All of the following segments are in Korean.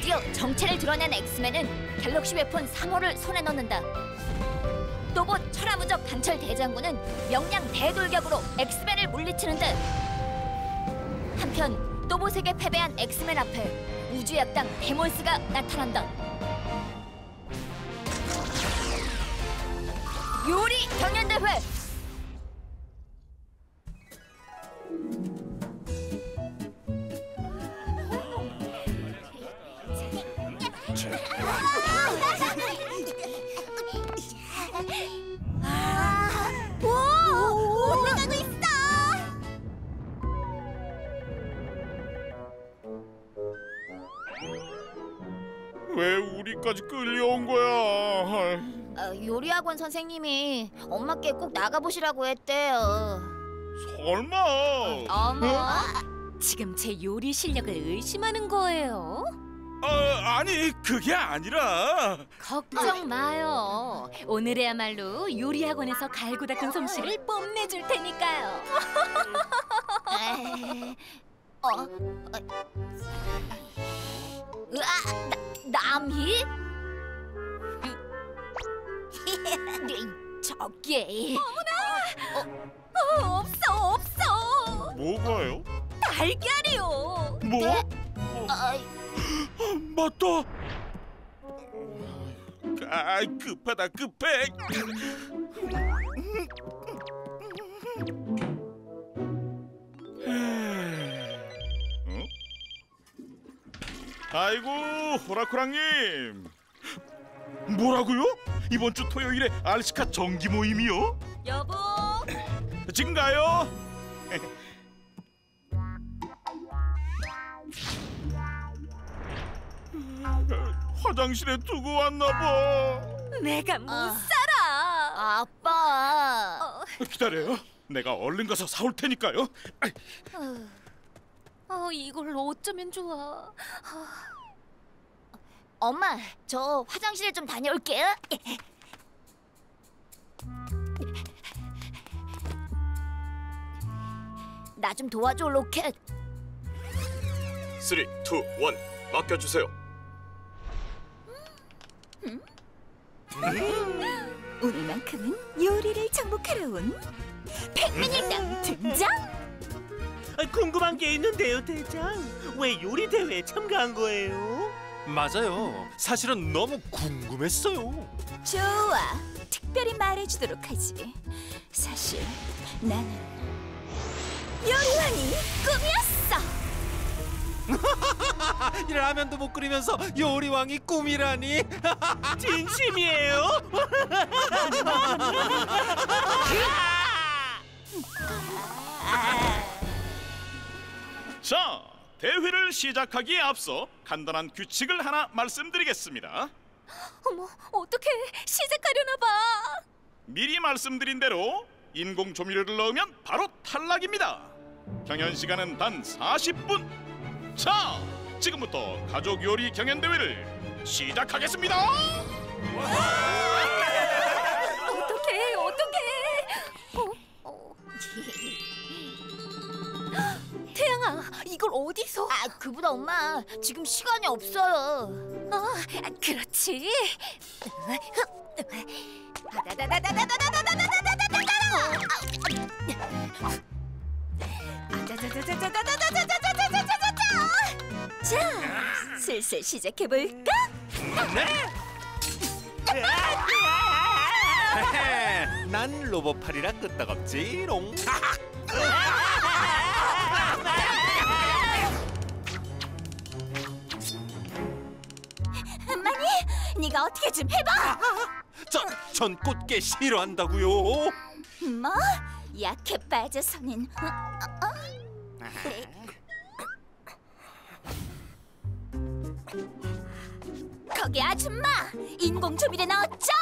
드디어 정체를 드러낸 엑스맨은 갤럭시 웨폰 3호를 손에 넣는다. 로봇 철화무적 강철 대장군은 명량 대돌격으로 엑스맨을 물리치는데, 한편 로봇에게 패배한 엑스맨 앞에 우주의 악당 데몬스가 나타난다. 요리 경연대회! 왜 우리까지 끌려온 거야? 요리학원 선생님이 엄마께 꼭 나가보시라고 했대요. 설마? 어머, 지금 제 요리 실력을 의심하는 거예요? 아니, 그게 아니라. 걱정 마요. 오늘이야말로 요리학원에서 갈고 닦은 솜씨를 뽐내줄 테니까요. 남이? 저게... 어머나! 없어! 뭐가요? 달걀이요! 뭐? 네? 맞다! 아이, 급하다, 급해! 아이고, 호라코랑님! 뭐라고요? 이번 주 토요일에 알시카 정기 모임이요? 여보! 지금 가요! 화장실에 두고 왔나 봐! 내가 못 살아! 아빠! 기다려요. 내가 얼른 가서 사올 테니까요. 이걸 어쩌면 좋아. 엄마, 저 화장실에 좀 다녀올게요. 나 좀 도와줘, 로켓. 3, 2, 1, 맡겨주세요. 오늘만큼은 요리를 정복하러 온 백매일당 등장! 궁금한 게 있는데요, 대장. 왜 요리 대회에 참가한 거예요? 맞아요. 사실은 너무 궁금했어요. 좋아. 특별히 말해주도록 하지. 사실 나는 요리왕이 꿈이었어. 라면도 못 끓이면서 요리왕이 꿈이라니. 진심이에요? 자, 대회를 시작하기에 앞서 간단한 규칙을 하나 말씀드리겠습니다. 어머, 어떡해. 시작하려나 봐. 미리 말씀드린 대로 인공 조미료를 넣으면 바로 탈락입니다. 경연 시간은 단 40분. 자, 지금부터 가족 요리 경연 대회를 시작하겠습니다. 어떡해, 어떡해. 태양아, 이걸 어디서? 그보다 엄마, 지금 시간이 없어요. 그렇지. 자, 슬슬 시작해볼까? 난 로봇팔이라 끄떡없지롱. 네가 어떻게 좀 해봐! 전 꽃게 싫어한다고요. 뭐? 약해 빠져서는... 거기 아줌마! 인공 조미료 넣었죠?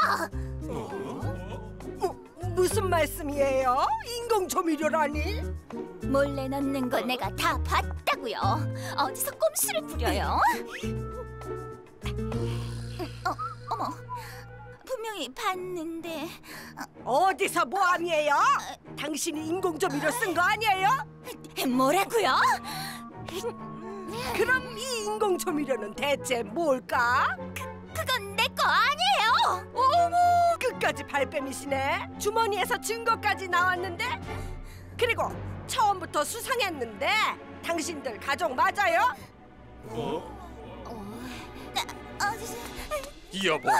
무슨 말씀이에요? 인공 조미료라니? 몰래 넣는 거 내가 다 봤다고요. 어디서 꼼수를 부려요? 어머, 분명히 봤는데. 어디서 뭐함이에요? 당신이 인공조미료 쓴 거 아니에요? 뭐라고요? 그럼 이 인공조미료는 대체 뭘까? 그건 내 거 아니에요! 어머, 끝까지 발뺌이시네. 주머니에서 증거까지 나왔는데? 그리고 처음부터 수상했는데 당신들 가족 맞아요? 여보?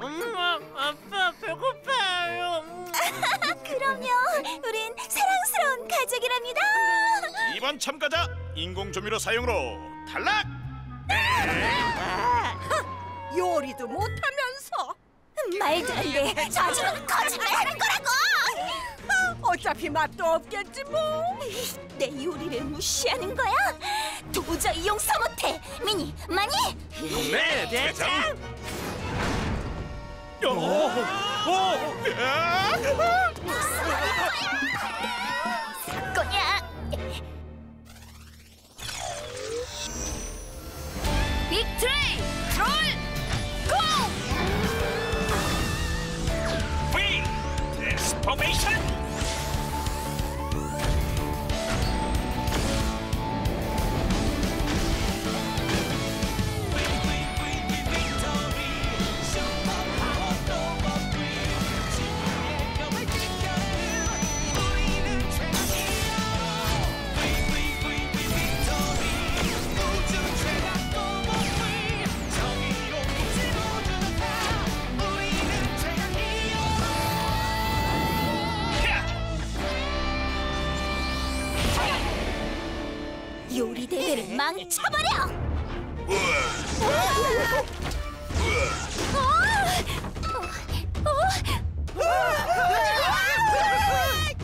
엄마, 아빠 배고파요. 그럼요, 우린 사랑스러운 가족이랍니다. 이번 참가자 인공조미료 사용으로 탈락! 요리도 못하면서 말도 안 돼. 저 아줌마는 거짓말하는 거라고. 어차피 맛도 없겠지 뭐. 내 요리를 무시하는 거야? 도저히 용서 못해. 미니, 마니. 네, 대장. 사건이야. 빅트레인, 드롤, 고! 빅 트랜스포메이션. 대회를 망쳐버려!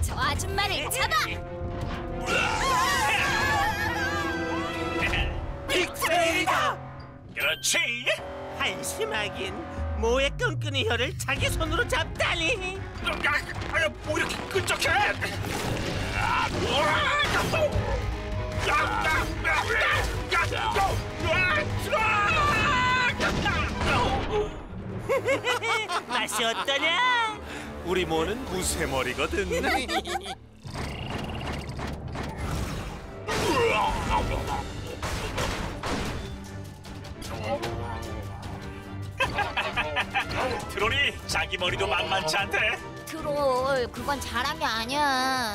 저 아줌마를 잡아! 빅트레일이다! 그렇지! 한심하긴 뭐에 끈끈이 혀를 자기 손으로 잡다니! 뭐 이렇게 끈적해! 맛이 어떠냐? 우리 모는 우세머리거든. 드롤이 자기 머리도 만만치 않대. 드롤, 그건 자랑이 아니야.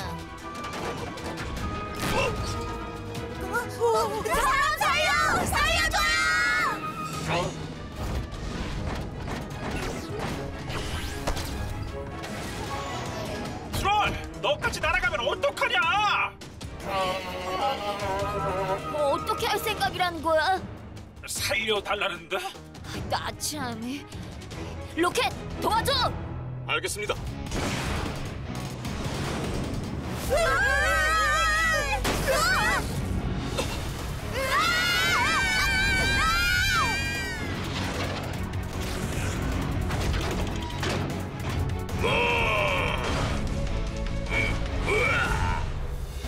그 사람 살려! 살려줘요! 트롤! 너까지 날아가면 어떡하냐! 뭐 어떻게 할 생각이라는 거야? 살려달라는데? 나 참... 로켓! 도와줘! 알겠습니다.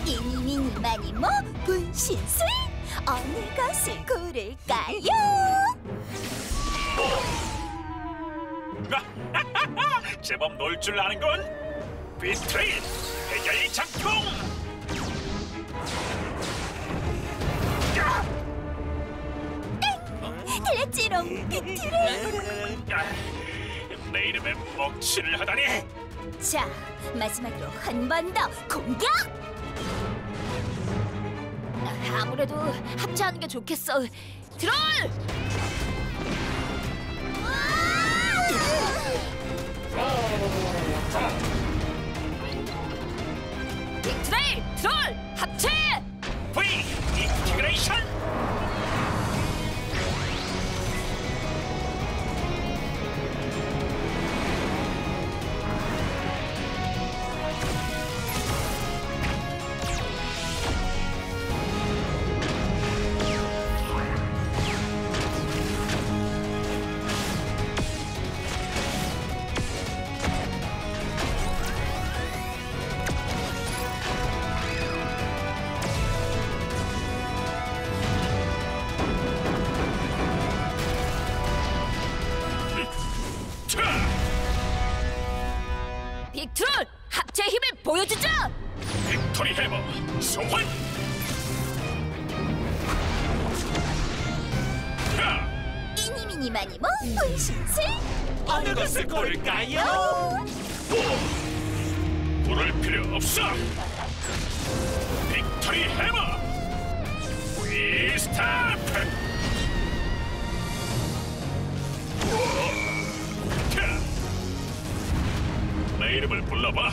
이니미니마니몬 분신술 어느 것을 고를까요? 제법 놀 줄 아는군. 비스트레인 해결이 장풍. 땡! 틀렸지롱. 빅트레일. 내 이름에 먹칠을 하다니. 자, 마지막으로 한 번 더 공격! 아무래도 합체하는 게 좋겠어. 드롤! 빅트레일! 드롤! 합체! V! 인티그레이션! 빅트롤! 합체 힘을 보여주자! 빅토리 헤버 소환! 이니미니마니몬 분신술. 어느 것을 고를까요? 고를 필요 없어. 빅토리 헤버 위스탑. 내 이름을 불러봐.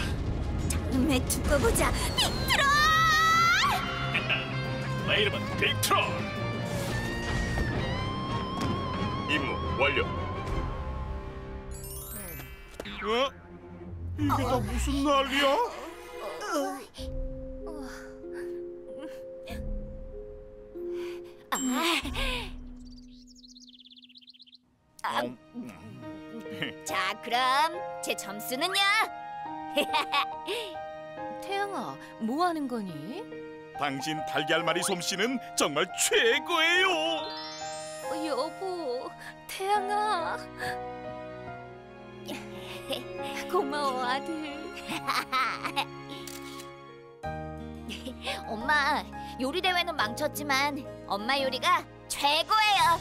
다음에 두고 보자. 빅트롤. 내 이름은 빅트롤. 임무 완료. 어? 이게 다 무슨 난리야? 자, 그럼 제 점수는요? 태양아, 뭐 하는 거니? 당신 달걀말이 솜씨는 정말 최고예요. 여보, 태양아. 고마워, 아들. 엄마, 요리 대회는 망쳤지만 엄마 요리가 최고예요.